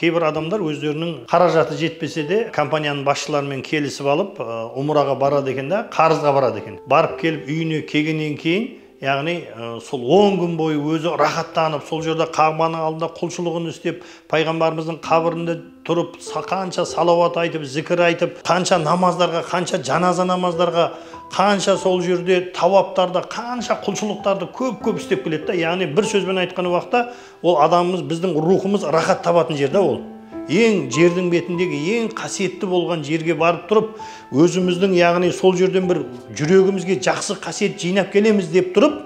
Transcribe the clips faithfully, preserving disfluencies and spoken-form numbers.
кейбір адамдар өздерінің қаражаты жетпесе де компанияның басшыларымен келісіп алып, умраға барады екен де, қарызға барады екен. Барып келіп үйіне келгеннен кейін, яғни сол он күн бойы өзі рахаттанып, сол жерде қағбаның алдында құлшылығын істеп, пайғамбарымыздың қабірінде тұрып, қанша салауат айтып, зікір айтып, қанша намаздарға, қанша жаназа намаздарға, қанша сол жерде тауаптарда, қанша құлшылықтарды көп-көп істеп келеді да. Яғни бір сөзбен айтқан уақытта ол адамымыз, біздің рухымыз рахат табатын жерде ол. Ең жердің бетіндегі ең қасиетті болған жерге барып тұрып, өзіміздің яғни сол жерден бір жүрегімізге жақсы қасиет жинап келеміз деп тұрып,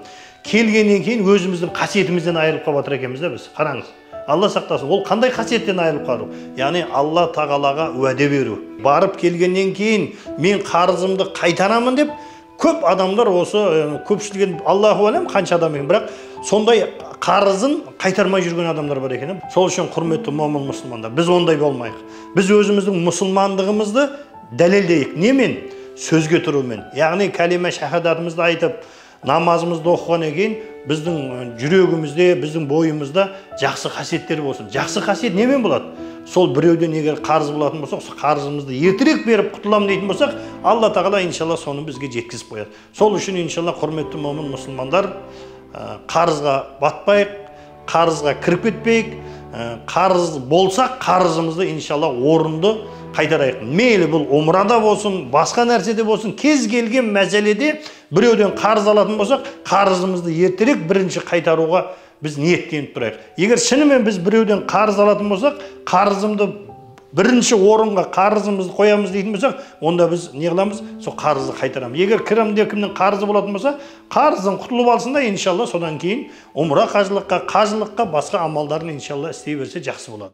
келгеннен кейін өзіміздің қасиетімізден айырылып қалып екенбіз де біз. Қараңыз, Алла сақтасын, ол қандай қасиеттен айырылып қалу? Яғни Алла тағалаға уәде беру. Барып келгеннен кейін мен қарызымды қайтарамын деп көп адамдар, осы көпшілігін Аллаху алам қанша адам екен, бірақ сондай қарызын қайтармай жүрген адамдар бар екен. Сол үшін құрметті момын мұсылмандар, біз ондай болмайық. Біз өзіміздің мұсылмандығымызды дәлелдейік. Немен? Сөзге тұрумен. Яғни кәлима шахадатымызды айтып, намазымызды оқығаннан кейін біздің жүрегімізде, біздің бойымызда жақсы қасиеттер болсын. Жақсы қасиет немен болады? Сол біреуден егер қарыз болатын болсақ, қарызымызды ертерек беріп құтыламын дейтін болсақ, Алла тағала иншалла соны бізге жеткізіп қояды. Сол үшін иншалла құрметті момын мұсылмандар, қарызға батпайық, қарызға кіріп кетпейік, қарыз болсақ қарызымызды иншалла орынды қайтарайық. Мейлі бұл умрада болсын, басқа нәрседе болсын, кез келген мәселеде біреуден қарыз алатын болсақ, қарызымызды ертерек бірінші қайтаруға біз ниеттеніп тұрайық. Егер шынымен біз біреуден қарыз алатын болсақ, қарызымды бірінші орынға қарызымызды қоямыз дейтін болсақ, онда біз не қыламыз? Сол қарызды қайтарамыз. Егер кімде кімнің қарызы болатын болса, қарызын құтылып алсын да, иншалла содан кейін умра қажылыққа, қажылыққа басқа амалдарын иншалла істей берсе жақсы болады.